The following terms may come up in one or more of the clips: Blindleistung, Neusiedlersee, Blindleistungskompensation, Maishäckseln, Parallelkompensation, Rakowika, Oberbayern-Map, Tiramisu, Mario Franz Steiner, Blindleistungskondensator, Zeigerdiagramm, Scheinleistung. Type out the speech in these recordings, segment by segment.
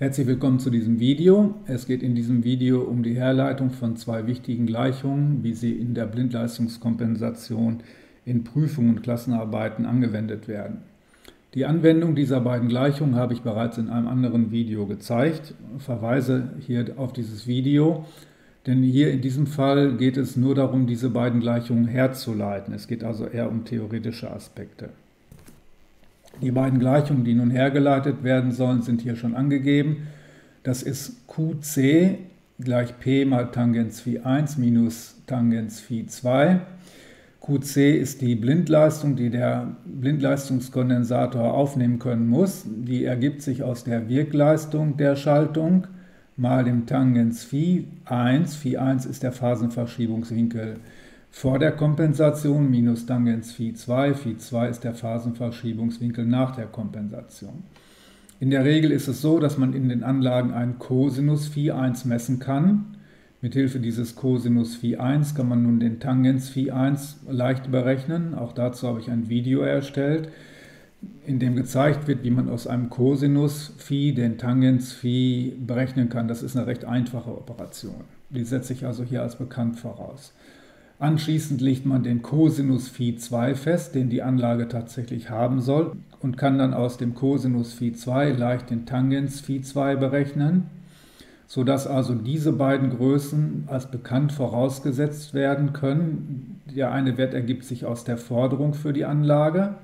Herzlich willkommen zu diesem Video. Es geht in diesem Video um die Herleitung von zwei wichtigen Gleichungen, wie sie in der Blindleistungskompensation in Prüfungen und Klassenarbeiten angewendet werden. Die Anwendung dieser beiden Gleichungen habe ich bereits in einem anderen Video gezeigt. Ich verweise hier auf dieses Video, denn hier in diesem Fall geht es nur darum, diese beiden Gleichungen herzuleiten. Es geht also eher um theoretische Aspekte. Die beiden Gleichungen, die nun hergeleitet werden sollen, sind hier schon angegeben. Das ist QC gleich P mal Tangens Phi 1 minus Tangens Phi 2. QC ist die Blindleistung, die der Blindleistungskondensator aufnehmen können muss. Die ergibt sich aus der Wirkleistung der Schaltung mal dem Tangens Phi 1. Phi 1 ist der Phasenverschiebungswinkel vor der Kompensation minus Tangens Phi 2. Phi 2 ist der Phasenverschiebungswinkel nach der Kompensation. In der Regel ist es so, dass man in den Anlagen einen Cosinus Phi 1 messen kann. Mithilfe dieses Cosinus Phi 1 kann man nun den Tangens Phi 1 leicht berechnen. Auch dazu habe ich ein Video erstellt, in dem gezeigt wird, wie man aus einem Cosinus Phi den Tangens Phi berechnen kann. Das ist eine recht einfache Operation. Die setze ich also hier als bekannt voraus. Anschließend legt man den Cosinus Phi 2 fest, den die Anlage tatsächlich haben soll, und kann dann aus dem Cosinus Phi 2 leicht den Tangens Phi 2 berechnen, sodass also diese beiden Größen als bekannt vorausgesetzt werden können. Der eine Wert ergibt sich aus der Forderung für die Anlage,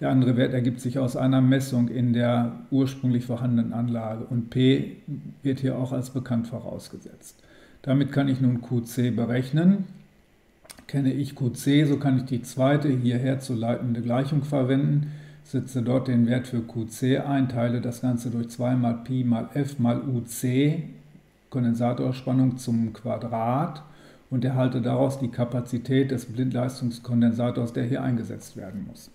der andere Wert ergibt sich aus einer Messung in der ursprünglich vorhandenen Anlage, und P wird hier auch als bekannt vorausgesetzt. Damit kann ich nun QC berechnen. Kenne ich QC, so kann ich die zweite hierher zu leitende Gleichung verwenden, setze dort den Wert für QC ein, teile das Ganze durch 2 mal Pi mal F mal UC, Kondensatorspannung zum Quadrat, und erhalte daraus die Kapazität des Blindleistungskondensators, der hier eingesetzt werden muss.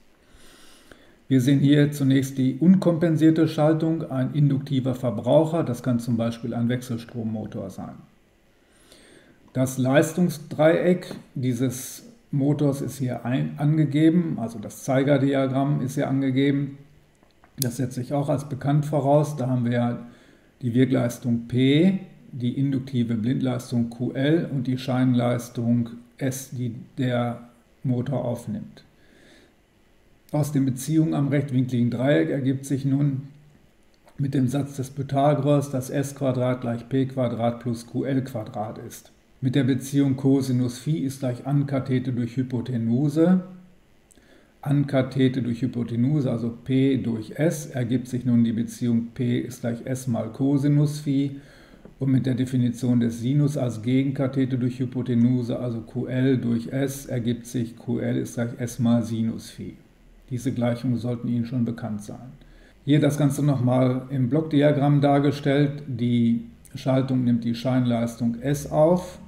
Wir sehen hier zunächst die unkompensierte Schaltung, ein induktiver Verbraucher, das kann zum Beispiel ein Wechselstrommotor sein. Das Leistungsdreieck dieses Motors ist hier angegeben, also das Zeigerdiagramm ist hier angegeben. Das setze ich auch als bekannt voraus. Da haben wir die Wirkleistung P, die induktive Blindleistung QL und die Scheinleistung S, die der Motor aufnimmt. Aus den Beziehungen am rechtwinkligen Dreieck ergibt sich nun mit dem Satz des Pythagoras, dass S² gleich P² plus QL² ist. Mit der Beziehung Cosinus Phi ist gleich Ankathete durch Hypotenuse. Ankathete durch Hypotenuse, also P durch S, ergibt sich nun die Beziehung P ist gleich S mal Cosinus Phi. Und mit der Definition des Sinus als Gegenkathete durch Hypotenuse, also QL durch S, ergibt sich QL ist gleich S mal Sinus Phi. Diese Gleichungen sollten Ihnen schon bekannt sein. Hier das Ganze nochmal im Blockdiagramm dargestellt. Die Schaltung nimmt die Scheinleistung S auf.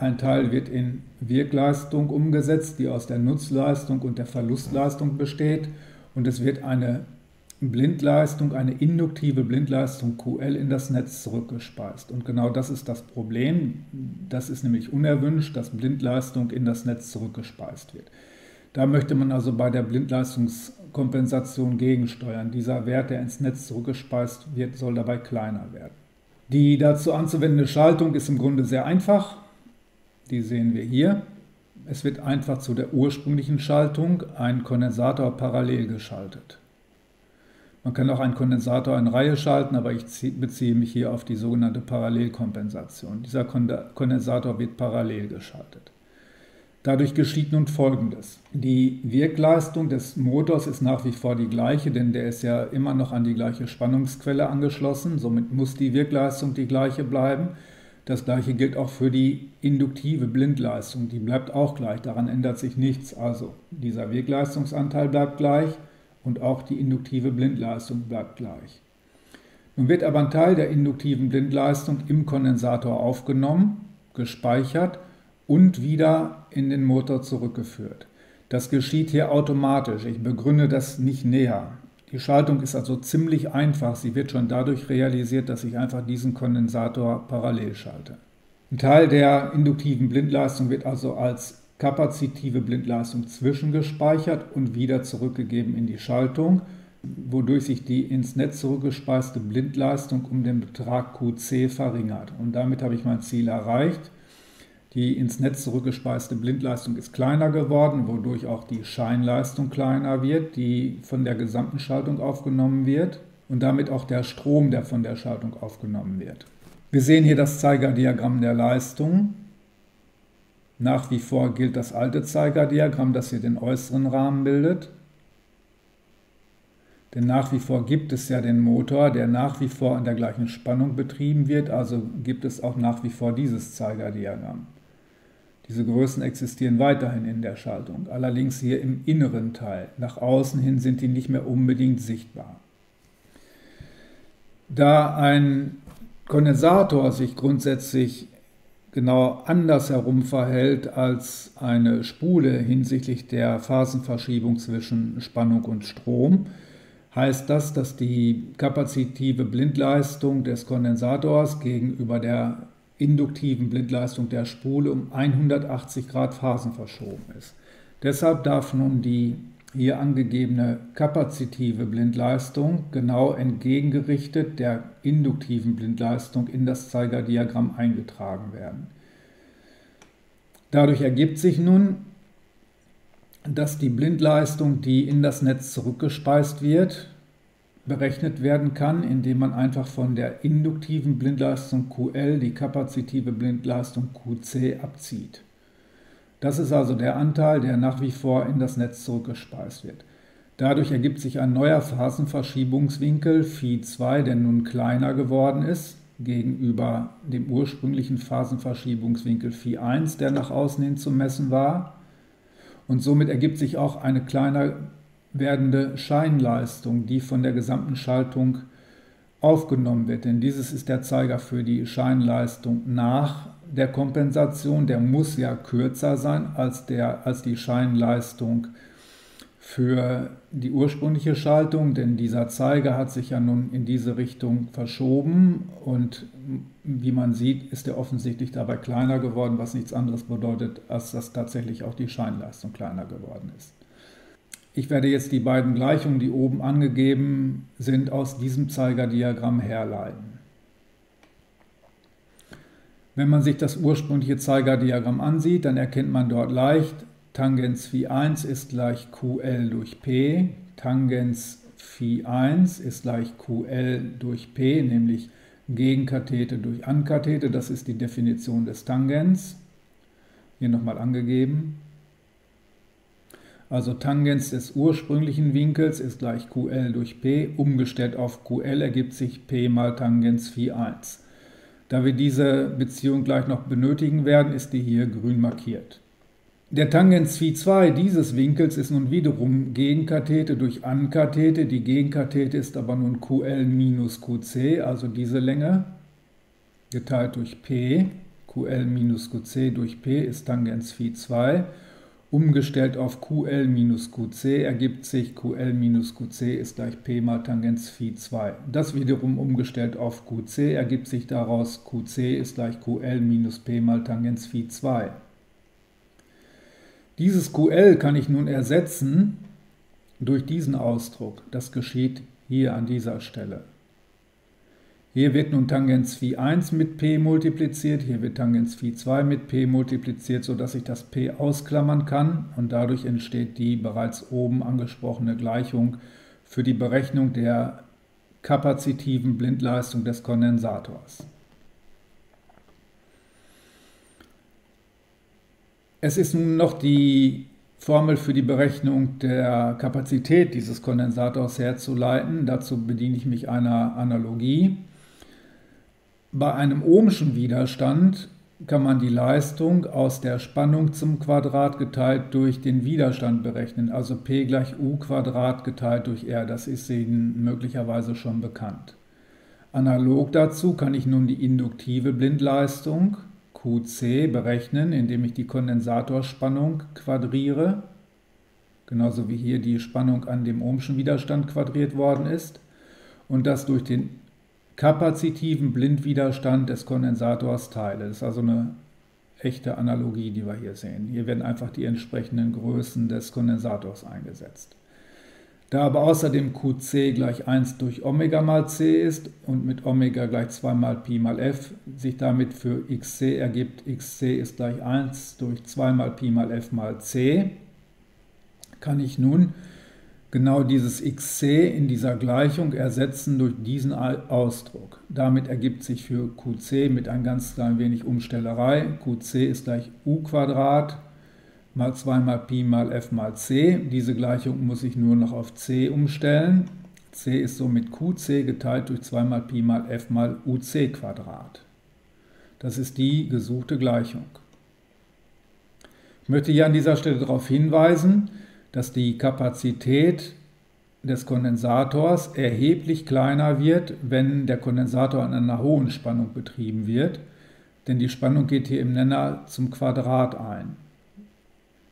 Ein Teil wird in Wirkleistung umgesetzt, die aus der Nutzleistung und der Verlustleistung besteht. Und es wird eine Blindleistung, eine induktive Blindleistung QL in das Netz zurückgespeist. Und genau das ist das Problem. Das ist nämlich unerwünscht, dass Blindleistung in das Netz zurückgespeist wird. Da möchte man also bei der Blindleistungskompensation gegensteuern. Dieser Wert, der ins Netz zurückgespeist wird, soll dabei kleiner werden. Die dazu anzuwendende Schaltung ist im Grunde sehr einfach. Die sehen wir hier. Es wird einfach zu der ursprünglichen Schaltung ein Kondensator parallel geschaltet. Man kann auch einen Kondensator in Reihe schalten, aber ich beziehe mich hier auf die sogenannte Parallelkompensation. Dieser Kondensator wird parallel geschaltet. Dadurch geschieht nun Folgendes. Die Wirkleistung des Motors ist nach wie vor die gleiche, denn der ist ja immer noch an die gleiche Spannungsquelle angeschlossen. Somit muss die Wirkleistung die gleiche bleiben. Das gleiche gilt auch für die induktive Blindleistung, die bleibt auch gleich, daran ändert sich nichts. Also dieser Wirkleistungsanteil bleibt gleich und auch die induktive Blindleistung bleibt gleich. Nun wird aber ein Teil der induktiven Blindleistung im Kondensator aufgenommen, gespeichert und wieder in den Motor zurückgeführt. Das geschieht hier automatisch, ich begründe das nicht näher. Die Schaltung ist also ziemlich einfach, sie wird schon dadurch realisiert, dass ich einfach diesen Kondensator parallel schalte. Ein Teil der induktiven Blindleistung wird also als kapazitive Blindleistung zwischengespeichert und wieder zurückgegeben in die Schaltung. wodurch sich die ins Netz zurückgespeiste Blindleistung um den Betrag QC verringert. Und damit habe ich mein Ziel erreicht. Die ins Netz zurückgespeiste Blindleistung ist kleiner geworden, wodurch auch die Scheinleistung kleiner wird, die von der gesamten Schaltung aufgenommen wird und damit auch der Strom, der von der Schaltung aufgenommen wird. Wir sehen hier das Zeigerdiagramm der Leistung. Nach wie vor gilt das alte Zeigerdiagramm, das hier den äußeren Rahmen bildet. Denn nach wie vor gibt es ja den Motor, der nach wie vor an der gleichen Spannung betrieben wird, also gibt es auch nach wie vor dieses Zeigerdiagramm. Diese Größen existieren weiterhin in der Schaltung, allerdings hier im inneren Teil. Nach außen hin sind die nicht mehr unbedingt sichtbar. Da ein Kondensator sich grundsätzlich genau andersherum verhält als eine Spule hinsichtlich der Phasenverschiebung zwischen Spannung und Strom, heißt das, dass die kapazitive Blindleistung des Kondensators gegenüber der induktiven Blindleistung der Spule um 180 Grad Phasen verschoben ist. Deshalb darf nun die hier angegebene kapazitive Blindleistung genau entgegengerichtet der induktiven Blindleistung in das Zeigerdiagramm eingetragen werden. Dadurch ergibt sich nun, dass die Blindleistung, die in das Netz zurückgespeist wird, berechnet werden kann, indem man einfach von der induktiven Blindleistung QL die kapazitive Blindleistung QC abzieht. Das ist also der Anteil, der nach wie vor in das Netz zurückgespeist wird. Dadurch ergibt sich ein neuer Phasenverschiebungswinkel, Phi2, der nun kleiner geworden ist, gegenüber dem ursprünglichen Phasenverschiebungswinkel Phi1, der nach außen hin zu messen war. Und somit ergibt sich auch eine kleiner werdende Scheinleistung, die von der gesamten Schaltung aufgenommen wird. Denn dieses ist der Zeiger für die Scheinleistung nach der Kompensation. Der muss ja kürzer sein als die Scheinleistung für die ursprüngliche Schaltung, denn dieser Zeiger hat sich ja nun in diese Richtung verschoben und wie man sieht, ist er offensichtlich dabei kleiner geworden, was nichts anderes bedeutet, als dass tatsächlich auch die Scheinleistung kleiner geworden ist. Ich werde jetzt die beiden Gleichungen, die oben angegeben sind, aus diesem Zeigerdiagramm herleiten. Wenn man sich das ursprüngliche Zeigerdiagramm ansieht, dann erkennt man dort leicht, Tangens Phi1 ist gleich QL durch P, Tangens Phi1 ist gleich QL durch P, nämlich Gegenkathete durch Ankathete, das ist die Definition des Tangens, hier nochmal angegeben. Also Tangens des ursprünglichen Winkels ist gleich QL durch P, umgestellt auf QL ergibt sich P mal Tangens Phi1. Da wir diese Beziehung gleich noch benötigen werden, ist die hier grün markiert. Der Tangens Phi2 dieses Winkels ist nun wiederum Gegenkathete durch Ankathete. Die Gegenkathete ist aber nun QL minus QC, also diese Länge, geteilt durch P. QL minus QC durch P ist Tangens Phi2. Umgestellt auf QL minus QC ergibt sich QL minus QC ist gleich P mal Tangens Phi2. Das wiederum umgestellt auf QC ergibt sich daraus QC ist gleich QL minus P mal Tangens Phi2. Dieses QL kann ich nun ersetzen durch diesen Ausdruck. Das geschieht hier an dieser Stelle. Hier wird nun Tangens Phi1 mit P multipliziert, hier wird Tangens Phi2 mit P multipliziert, sodass ich das P ausklammern kann und dadurch entsteht die bereits oben angesprochene Gleichung für die Berechnung der kapazitiven Blindleistung des Kondensators. Es ist nun noch die Formel für die Berechnung der Kapazität dieses Kondensators herzuleiten. Dazu bediene ich mich einer Analogie. Bei einem ohmschen Widerstand kann man die Leistung aus der Spannung zum Quadrat geteilt durch den Widerstand berechnen, also P gleich U² geteilt durch R. Das ist Ihnen möglicherweise schon bekannt. Analog dazu kann ich nun die induktive Blindleistung QC berechnen, indem ich die Kondensatorspannung quadriere, genauso wie hier die Spannung an dem ohmschen Widerstand quadriert worden ist, und das durch den kapazitiven Blindwiderstand des Kondensators teile. Das ist also eine echte Analogie, die wir hier sehen. Hier werden einfach die entsprechenden Größen des Kondensators eingesetzt. Da aber außerdem QC gleich 1 durch Omega mal C ist und mit Omega gleich 2 mal Pi mal F sich damit für XC ergibt, XC ist gleich 1 durch 2 mal Pi mal F mal C, kann ich nun genau dieses XC in dieser Gleichung ersetzen durch diesen Ausdruck. Damit ergibt sich für QC mit ein ganz klein wenig Umstellerei, QC ist gleich U² mal 2 mal Pi mal F mal C. Diese Gleichung muss ich nur noch auf C umstellen. C ist somit QC geteilt durch 2 mal Pi mal F mal UC². Das ist die gesuchte Gleichung. Ich möchte hier an dieser Stelle darauf hinweisen, dass die Kapazität des Kondensators erheblich kleiner wird, wenn der Kondensator an einer hohen Spannung betrieben wird, denn die Spannung geht hier im Nenner zum Quadrat ein.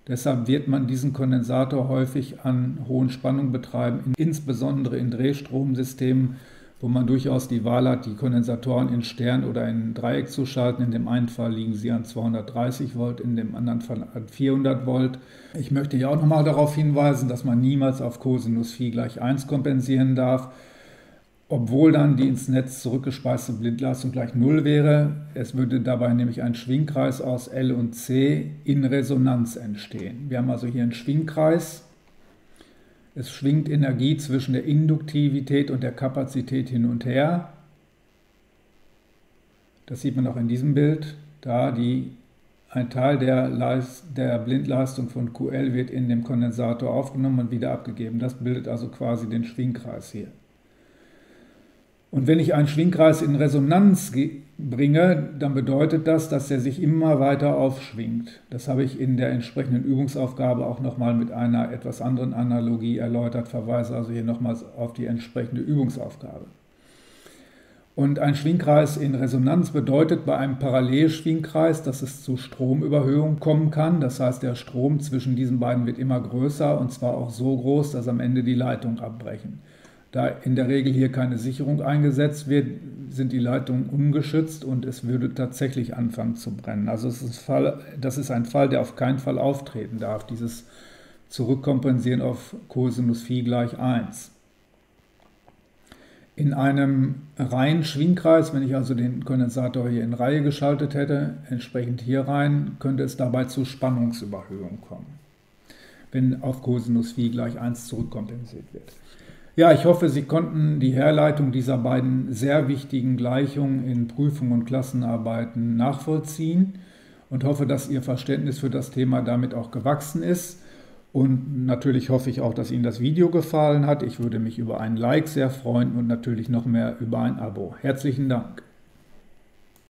Deshalb wird man diesen Kondensator häufig an hohen Spannungen betreiben, insbesondere in Drehstromsystemen, wo man durchaus die Wahl hat, die Kondensatoren in Stern oder in Dreieck zu schalten. In dem einen Fall liegen sie an 230 Volt, in dem anderen Fall an 400 Volt. Ich möchte hier auch nochmal darauf hinweisen, dass man niemals auf Cosinus Phi gleich 1 kompensieren darf, obwohl dann die ins Netz zurückgespeiste Blindleistung gleich 0 wäre. Es würde dabei nämlich ein Schwingkreis aus L und C in Resonanz entstehen. Wir haben also hier einen Schwingkreis. Es schwingt Energie zwischen der Induktivität und der Kapazität hin und her. Das sieht man auch in diesem Bild. Da ein Teil der Blindleistung von QL wird in dem Kondensator aufgenommen und wieder abgegeben. Das bildet also quasi den Schwingkreis hier. Und wenn ich einen Schwingkreis in Resonanz bringe, dann bedeutet das, dass er sich immer weiter aufschwingt. Das habe ich in der entsprechenden Übungsaufgabe auch nochmal mit einer etwas anderen Analogie erläutert, verweise also hier nochmals auf die entsprechende Übungsaufgabe. Und ein Schwingkreis in Resonanz bedeutet bei einem Parallelschwingkreis, dass es zu Stromüberhöhung kommen kann. Das heißt, der Strom zwischen diesen beiden wird immer größer und zwar auch so groß, dass am Ende die Leitungen abbrechen. Da in der Regel hier keine Sicherung eingesetzt wird, sind die Leitungen ungeschützt und es würde tatsächlich anfangen zu brennen. Also das ist ein Fall, der auf keinen Fall auftreten darf, dieses Zurückkompensieren auf Cosinus Phi gleich 1. In einem reinen Schwingkreis, wenn ich also den Kondensator hier in Reihe geschaltet hätte, entsprechend hier rein, könnte es dabei zu Spannungsüberhöhung kommen, wenn auf Cosinus Phi gleich 1 zurückkompensiert wird. Ja, ich hoffe, Sie konnten die Herleitung dieser beiden sehr wichtigen Gleichungen in Prüfungen und Klassenarbeiten nachvollziehen und hoffe, dass Ihr Verständnis für das Thema damit auch gewachsen ist. Und natürlich hoffe ich auch, dass Ihnen das Video gefallen hat. Ich würde mich über ein Like sehr freuen und natürlich noch mehr über ein Abo. Herzlichen Dank.